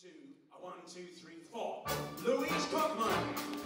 2, 1, 2, 3, 4. Louise Cookman.